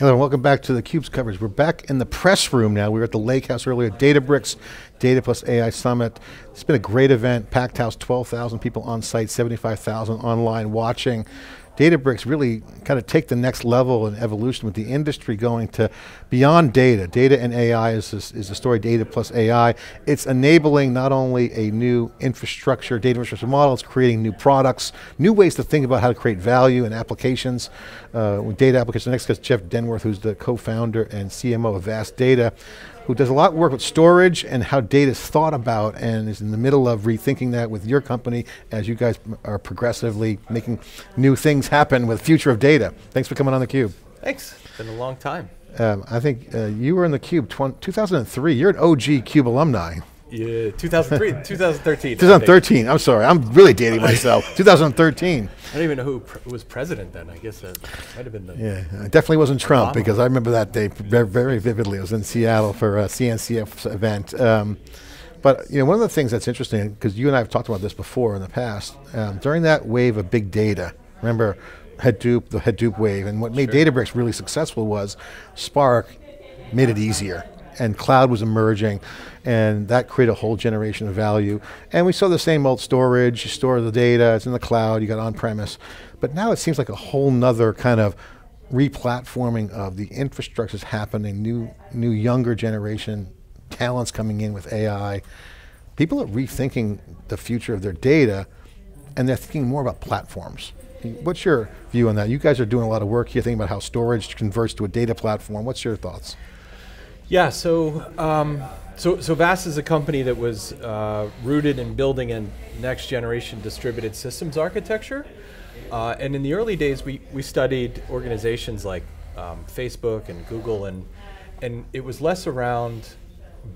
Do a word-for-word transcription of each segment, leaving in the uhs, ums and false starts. Hello, and welcome back to theCUBE's coverage. We're back in the press room now. We were at the Lake House earlier, Databricks, Data Plus A I Summit. It's been a great event, packed house, twelve thousand people on site, seventy-five thousand online watching. Databricks really kind of take the next level in evolution with the industry going to beyond data. Data and A I is, is, is the story, data plus A I. It's enabling not only a new infrastructure, data infrastructure model, it's creating new products, new ways to think about how to create value and applications. Uh, with data applications, next is Jeff Denworth, who's the co-founder and C M O of Vast Data, who does a lot of work with storage and how data is thought about and is in the middle of rethinking that with your company as you guys are progressively making new things happen with the future of data. Thanks for coming on theCUBE. Thanks, it's been a long time. Um, I think uh, you were in theCUBE two thousand three, you're an O G CUBE alumni. Yeah, two thousand three, two thousand thirteen. two thousand thirteen, I'm sorry, I'm really dating myself. two thousand thirteen. I don't even know who pr was president then, I guess that might have been the... Yeah, it definitely wasn't Trump, Obama. Because I remember that day very vividly. I was in Seattle for a C N C F event. Um, but you know, one of the things that's interesting, because you and I have talked about this before in the past, um, during that wave of big data, remember Hadoop, the Hadoop wave, and what made sure. Databricks really successful was Spark made it easier. And cloud was emerging, and that created a whole generation of value. And we saw the same old storage, you store the data, it's in the cloud, you got on-premise. But now it seems like a whole nother kind of re-platforming of the infrastructure is happening, new, new younger generation talents coming in with A I. People are rethinking the future of their data, and they're thinking more about platforms. What's your view on that? You guys are doing a lot of work here, thinking about how storage converts to a data platform. What's your thoughts? Yeah, so, um, so, so Vast is a company that was uh, rooted in building a next generation distributed systems architecture. Uh, and in the early days, we, we studied organizations like um, Facebook and Google, and, and it was less around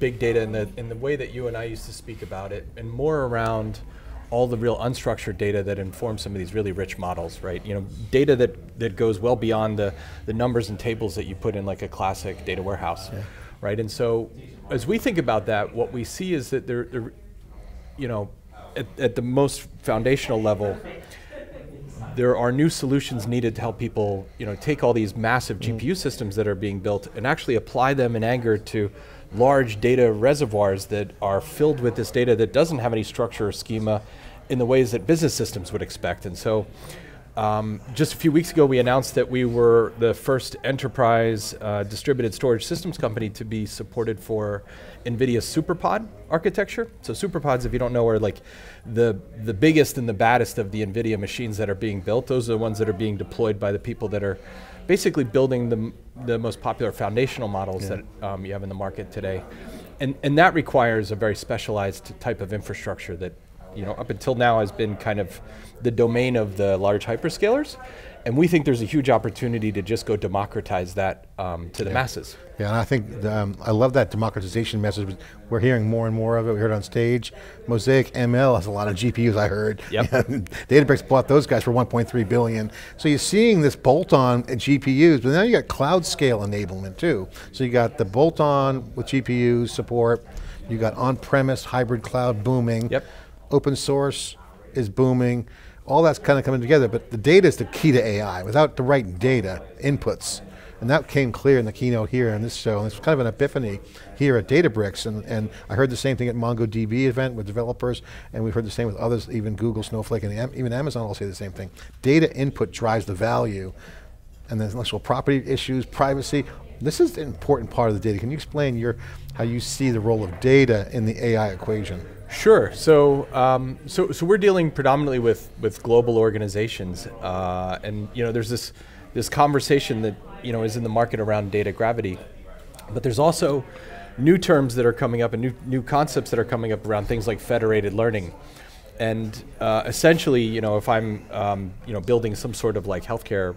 big data in the, in the way that you and I used to speak about it, and more around all the real unstructured data that informs some of these really rich models, right? You know, data that, that goes well beyond the, the numbers and tables that you put in like a classic data warehouse. Yeah. Right, and so as we think about that, what we see is that there, there you know, at, at the most foundational level, there are new solutions needed to help people, you know, take all these massive mm. G P U systems that are being built and actually apply them in anger to large data reservoirs that are filled with this data that doesn't have any structure or schema in the ways that business systems would expect. And so, Um, just a few weeks ago, we announced that we were the first enterprise uh, distributed storage systems company to be supported for NVIDIA SuperPod architecture. So SuperPods, if you don't know, are like the, the biggest and the baddest of the NVIDIA machines that are being built. Those are the ones that are being deployed by the people that are basically building the, the most popular foundational models yeah. that um, you have in the market today. And, and that requires a very specialized type of infrastructure that you know, up until now has been kind of the domain of the large hyperscalers. And we think there's a huge opportunity to just go democratize that um, to the yeah. masses. Yeah, and I think, the, um, I love that democratization message. We're hearing more and more of it. We heard on stage, Mosaic M L has a lot of G P Us, I heard. Yep. Databricks bought those guys for one point three billion dollars. So you're seeing this bolt-on at G P Us, but now you got cloud scale enablement too. So you got the bolt-on with G P U support, you got on-premise hybrid cloud booming. Yep. Open source is booming. All that's kind of coming together, but the data is the key to A I. Without the right data inputs, and that came clear in the keynote here in this show, and it's kind of an epiphany here at Databricks, and, and I heard the same thing at MongoDB event with developers, and we've heard the same with others, even Google, Snowflake, and even Amazon all say the same thing. Data input drives the value, and then intellectual property issues, privacy. This is the important part of the data. Can you explain your, how you see the role of data in the A I equation? Sure. So, um, so, so we're dealing predominantly with with global organizations, uh, and you know, there's this this conversation that you know is in the market around data gravity, but there's also new terms that are coming up and new new concepts that are coming up around things like federated learning, and uh, essentially, you know, if I'm um, you know building some sort of like healthcare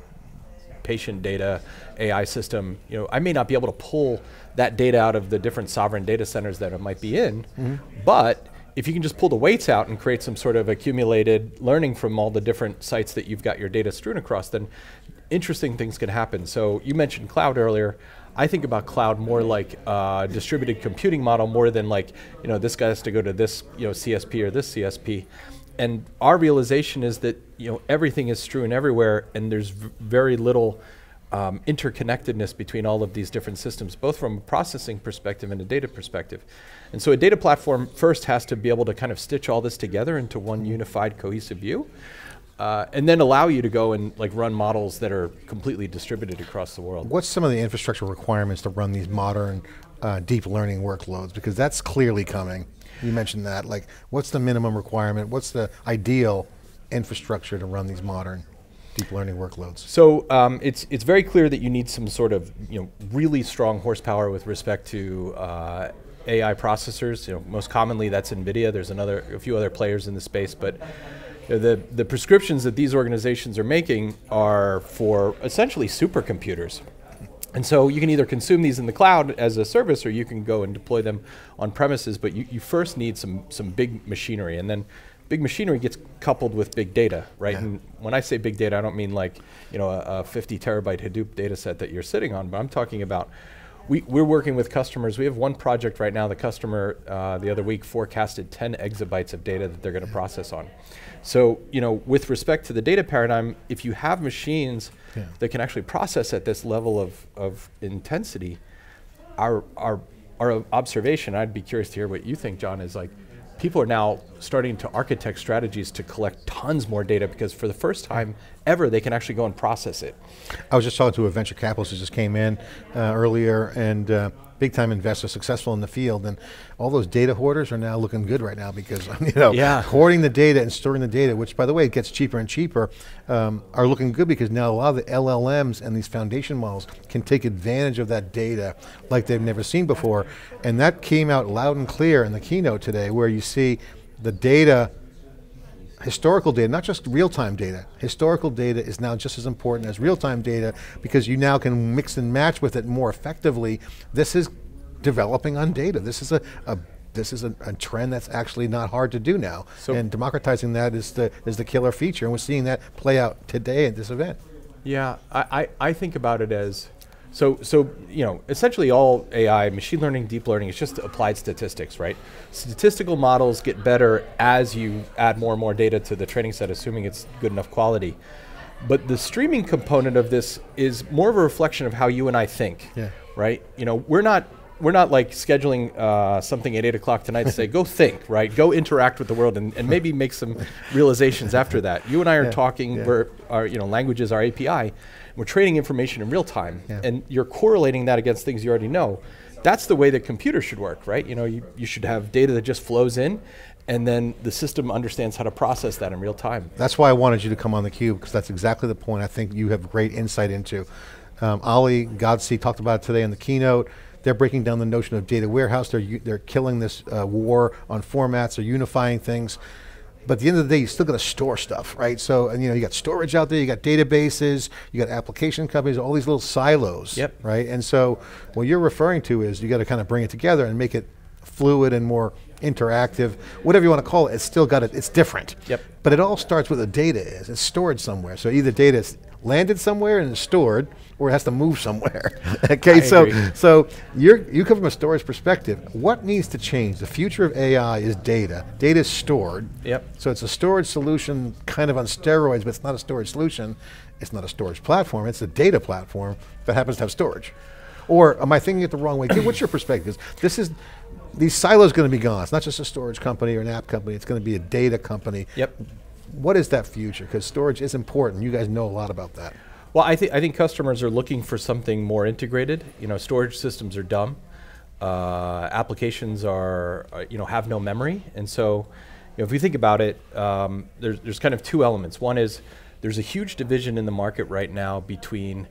patient data A I system, you know, I may not be able to pull that data out of the different sovereign data centers that it might be in, mm-hmm. but if you can just pull the weights out and create some sort of accumulated learning from all the different sites that you've got your data strewn across, then interesting things can happen. So you mentioned cloud earlier. I think about cloud more like uh, distributed computing model more than like, you know, this guy has to go to this you know, C S P or this C S P. And our realization is that you know everything is strewn everywhere and there's v very little um, interconnectedness between all of these different systems, both from a processing perspective and a data perspective. And so a data platform first has to be able to kind of stitch all this together into one unified, cohesive view, uh, and then allow you to go and like run models that are completely distributed across the world. What's some of the infrastructure requirements to run these modern uh, deep learning workloads? Because that's clearly coming. You mentioned that, like, what's the minimum requirement? What's the ideal infrastructure to run these modern deep learning workloads? So um, it's it's very clear that you need some sort of you know really strong horsepower with respect to uh, A I processors. You know, most commonly that's NVIDIA. There's another a few other players in the space, but you know, the the prescriptions that these organizations are making are for essentially supercomputers. And so you can either consume these in the cloud as a service, or you can go and deploy them on premises, but you, you first need some, some big machinery, and then big machinery gets coupled with big data, right? Yeah. And when I say big data, I don't mean like you know a, a fifty terabyte Hadoop data set that you're sitting on, but I'm talking about, we, we're working with customers. We have one project right now, the customer uh, the other week forecasted ten exabytes of data that they're going to process on. So, you know, with respect to the data paradigm, if you have machines yeah. that can actually process at this level of, of intensity, our, our, our observation, I'd be curious to hear what you think, John, is like, people are now starting to architect strategies to collect tons more data, because for the first time ever, they can actually go and process it. I was just talking to a venture capitalist who just came in uh, earlier, and uh, big time investor, successful in the field, and all those data hoarders are now looking good right now, because you know, yeah. hoarding the data and storing the data, which by the way, it gets cheaper and cheaper, um, are looking good, because now a lot of the L L Ms and these foundation models can take advantage of that data like they've never seen before. And that came out loud and clear in the keynote today, where you see the data, historical data, not just real-time data. Historical data is now just as important as real-time data, because you now can mix and match with it more effectively. This is developing on data. This is a, a this is a, a trend that's actually not hard to do now. So and democratizing that is the is the killer feature, and we're seeing that play out today at this event. Yeah, I, I, I think about it as, So, so you know, essentially all A I, machine learning, deep learning, it's just applied statistics, right? Statistical models get better as you add more and more data to the training set, assuming it's good enough quality. But the streaming component of this is more of a reflection of how you and I think, yeah. right? You know, we're not, we're not like scheduling uh, something at eight o'clock tonight to say, go think, right? Go interact with the world, and, and maybe make some realizations after that. You and I are yeah, talking, yeah. we're, our you know, language is our A P I. We're trading information in real time, yeah. and you're correlating that against things you already know. That's the way that computers should work, right? You know, you, you should have data that just flows in, and then the system understands how to process that in real time. That's why I wanted you to come on theCUBE, because that's exactly the point I think you have great insight into. Um, Ali Godsey talked about it today in the keynote. They're breaking down the notion of data warehouse. They're, they're killing this uh, war on formats. They're unifying things. But at the end of the day, you still got to store stuff, right? So, and you know, you got storage out there, you got databases, you got application companies, all these little silos, yep. right? And so, what you're referring to is you got to kind of bring it together and make it fluid and more interactive, whatever you want to call it. It's still got it. It's different. Yep. But it all starts with the data is. It's stored somewhere. So either data is landed somewhere and is stored, or it has to move somewhere. okay. I so, agree. so you're you come from a storage perspective. What needs to change? The future of A I is data. Data is stored. Yep. So it's a storage solution, kind of on steroids, but it's not a storage solution. It's not a storage platform. It's a data platform that happens to have storage. Or am I thinking it the wrong way? What's your perspective? This is. These silos going to be gone. It's not just a storage company or an app company, it's going to be a data company. Yep. What is that future? Because storage is important. You guys know a lot about that. Well, I, th I think customers are looking for something more integrated. You know, storage systems are dumb. Uh, applications are, uh, you know, have no memory. And so, you know, if you think about it, um, there's, there's kind of two elements. One is, there's a huge division in the market right now between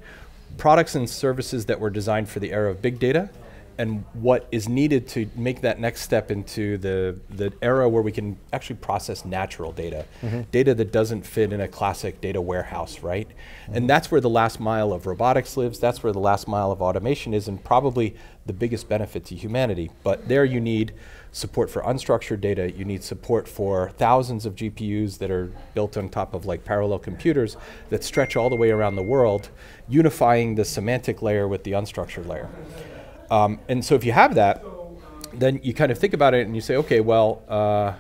products and services that were designed for the era of big data, and what is needed to make that next step into the, the era where we can actually process natural data. Mm-hmm. Data that doesn't fit in a classic data warehouse, right? Mm-hmm. And that's where the last mile of robotics lives, that's where the last mile of automation is, and probably the biggest benefit to humanity. But there you need support for unstructured data, you need support for thousands of G P Us that are built on top of like parallel computers that stretch all the way around the world, unifying the semantic layer with the unstructured layer. Um, and so if you have that, then you kind of think about it and you say, okay, well, uh,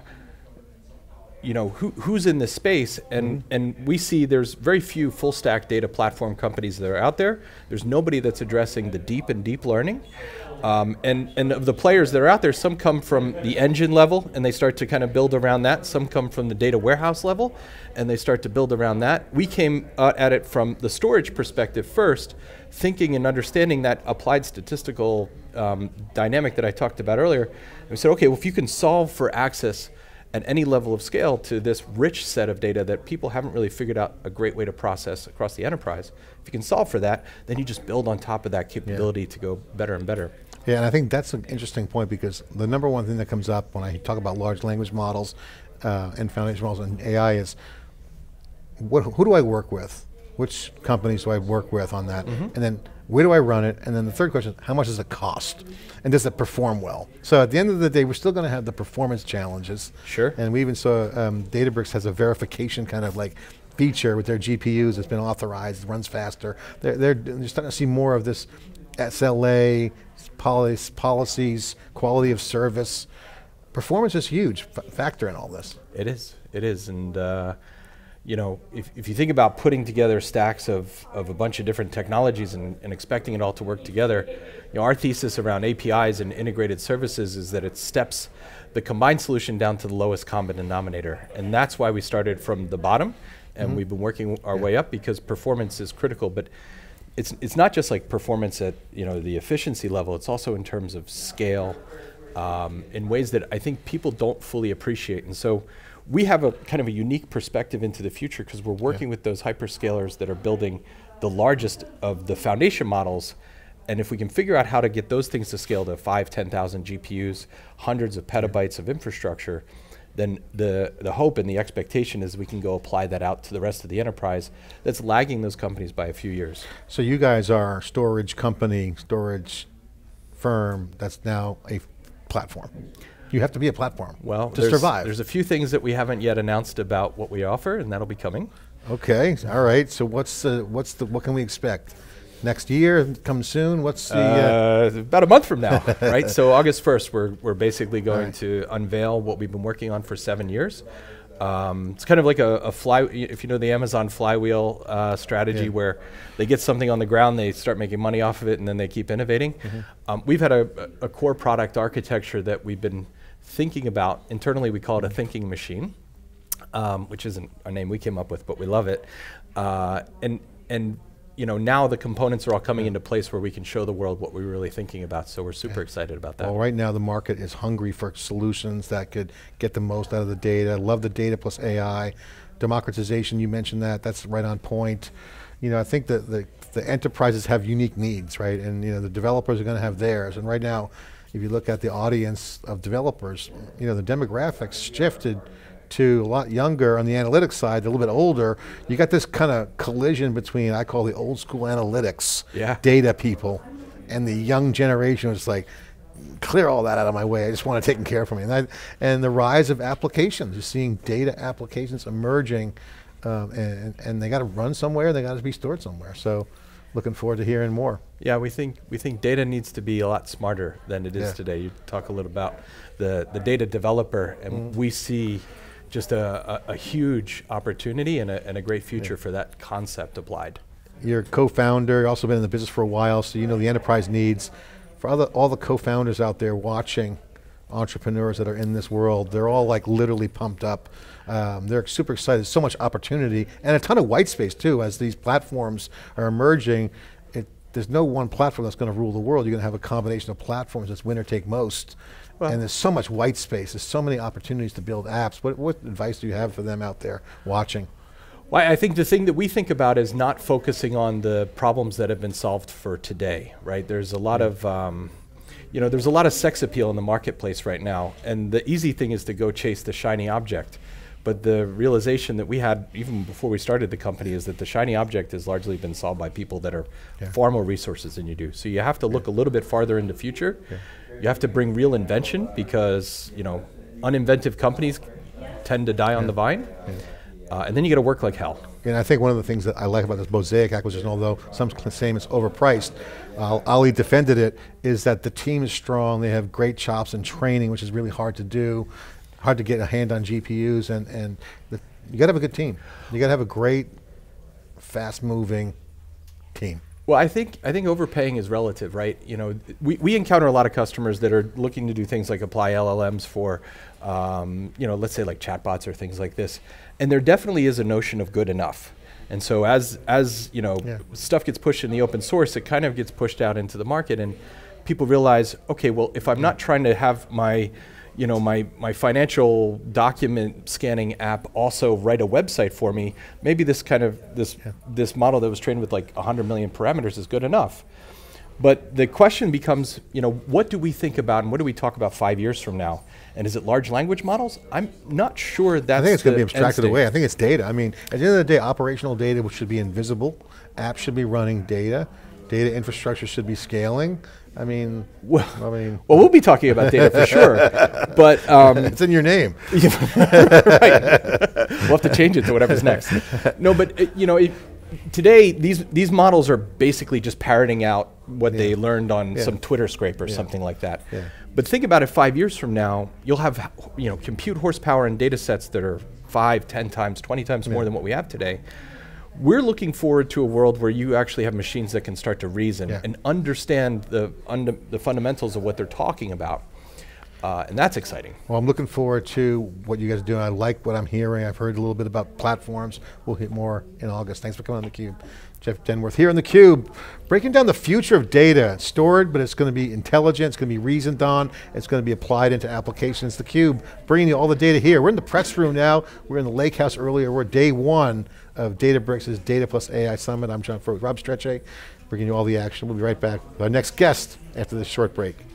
you know, who, who's in this space, and, mm-hmm. and we see there's very few full stack data platform companies that are out there. There's nobody that's addressing the deep and deep learning. Um, and, and of the players that are out there, some come from the engine level and they start to kind of build around that. Some come from the data warehouse level and they start to build around that. We came at it from the storage perspective first, thinking and understanding that applied statistical um, dynamic that I talked about earlier. And we said, okay, well, if you can solve for access at any level of scale to this rich set of data that people haven't really figured out a great way to process across the enterprise, if you can solve for that, then you just build on top of that capability yeah. to go better and better. Yeah, and I think that's an interesting point, because the number one thing that comes up when I talk about large language models uh, and foundation models and A I is, what, who do I work with? Which companies do I work with on that? Mm-hmm. And then, where do I run it? And then the third question is, how much does it cost? And does it perform well? So at the end of the day, we're still going to have the performance challenges. Sure. And we even saw um, Databricks has a verification kind of like feature with their G P Us that's been authorized, it runs faster. They're, they're, they're starting to see more of this S L A, policy, policies, quality of service. Performance is huge f factor in all this. It is, it is. and. Uh, You know, if, if you think about putting together stacks of, of a bunch of different technologies and, and expecting it all to work together, you know, our thesis around A P Is and integrated services is that it steps the combined solution down to the lowest common denominator. And that's why we started from the bottom, and mm-hmm. we've been working our yeah. way up, because performance is critical. But it's, it's not just like performance at, you know, the efficiency level, it's also in terms of scale, um, in ways that I think people don't fully appreciate. And so, we have a kind of a unique perspective into the future, because we're working yeah. with those hyperscalers that are building the largest of the foundation models. And if we can figure out how to get those things to scale to five, ten thousand G P Us, hundreds of petabytes of infrastructure, then the, the hope and the expectation is we can go apply that out to the rest of the enterprise that's lagging those companies by a few years. So you guys are a storage company, storage firm that's now a platform. You have to be a platform well, to there's, survive. There's a few things that we haven't yet announced about what we offer, and that'll be coming. Okay, all right. So what's the, what's the, what can we expect? Next year, come soon, what's the? Uh, uh, about a month from now, right? So August first, we're, we're basically going right. to unveil what we've been working on for seven years. Um, it's kind of like a, a fly, if you know the Amazon flywheel uh, strategy yeah. where they get something on the ground, they start making money off of it, and then they keep innovating. Mm-hmm. um, we've had a, a core product architecture that we've been thinking about. Internally, we call it a thinking machine, um, which isn't a name we came up with, but we love it. Uh, and, and you know, now the components are all coming yeah. into place where we can show the world what we're really thinking about, so we're super yeah. excited about that. Well, right now the market is hungry for solutions that could get the most out of the data. Love the data plus A I. Democratization, you mentioned that, that's right on point. You know, I think that the, the enterprises have unique needs, right? And you know, the developers are going to have theirs, and right now, if you look at the audience of developers, you know, the demographics shifted to a lot younger on the analytics side, a little bit older. You got this kind of collision between, I call the old school analytics, yeah. data people, and the young generation was like, clear all that out of my way, I just want it taken care of for me. And, I, and the rise of applications, you're seeing data applications emerging, um, and, and they got to run somewhere, they got to be stored somewhere. So, looking forward to hearing more. Yeah, we think we think data needs to be a lot smarter than it is yeah. today. You talk a little about the, the data developer, and mm. we see just a, a, a huge opportunity and a, and a great future yeah. for that concept applied. You're a co-founder, you've also been in the business for a while, so you know the enterprise needs. For all the, all the co-founders out there watching, entrepreneurs that are in this world, they're all like literally pumped up. Um, they're super excited, so much opportunity, and a ton of white space too, as these platforms are emerging. It, there's no one platform that's going to rule the world. You're going to have a combination of platforms that's winner take most. Well, and there's so much white space, there's so many opportunities to build apps. What, what advice do you have for them out there watching? Well, I think the thing that we think about is not focusing on the problems that have been solved for today, right? There's a lot of, um, you know, there's a lot of sex appeal in the marketplace right now, and the easy thing is to go chase the shiny object. But the realization that we had even before we started the company is that the shiny object has largely been solved by people that are yeah. far more resources than you do. So you have to look yeah. a little bit farther into the future. Yeah. You have to bring real invention, because, you know, uninventive companies tend to die yeah. on the vine. Yeah. Uh, and then you got to work like hell. And I think one of the things that I like about this Mosaic acquisition, although some claim it's overpriced, uh, Ali defended it, is that the team is strong, they have great chops and training, which is really hard to do. hard to get a hand on G P Us, and, and the, you got to have a good team. You got to have a great, fast-moving team. Well, I think I think overpaying is relative, right? You know, we, we encounter a lot of customers that are looking to do things like apply L L Ms for, um, you know, let's say like chatbots or things like this, and there definitely is a notion of good enough. And so as as you know, yeah. stuff gets pushed in the open source, it kind of gets pushed out into the market, and people realize, okay, well, if I'm not trying to have my you know, my, my financial document scanning app also write a website for me, maybe this kind of, this, yeah. this model that was trained with like one hundred million parameters is good enough. But the question becomes, you know, what do we think about and what do we talk about five years from now? And is it large language models? I'm not sure that's I think it's going to be abstracted away. I think it's data. I mean, at the end of the day, operational data which should be invisible, apps should be running data, data infrastructure should be scaling. I mean, well, I mean, well, we'll be talking about data for sure, but um, it's in your name. Right. We'll have to change it to whatever's next. No, but it, you know, it, today these these models are basically just parroting out what yeah. they learned on yeah. some Twitter scrape or yeah. something like that. Yeah. But think about it: five years from now, you'll have you know compute horsepower and data sets that are five, ten times, twenty times yeah. more than what we have today. We're looking forward to a world where you actually have machines that can start to reason yeah. and understand the, under, the fundamentals of what they're talking about. Uh, and that's exciting. Well, I'm looking forward to what you guys are doing. I like what I'm hearing. I've heard a little bit about platforms. We'll hit more in August. Thanks for coming on theCUBE. Jeff Denworth here on theCUBE, breaking down the future of data. It's stored, but it's going to be intelligent, it's going to be reasoned on, it's going to be applied into applications. theCUBE, bringing you all the data here. We're in the press room now. We're in the lake house earlier. We're day one of Databricks' Data Plus A I Summit. I'm John Furrier, Rob Strecker, bringing you all the action. We'll be right back with our next guest after this short break.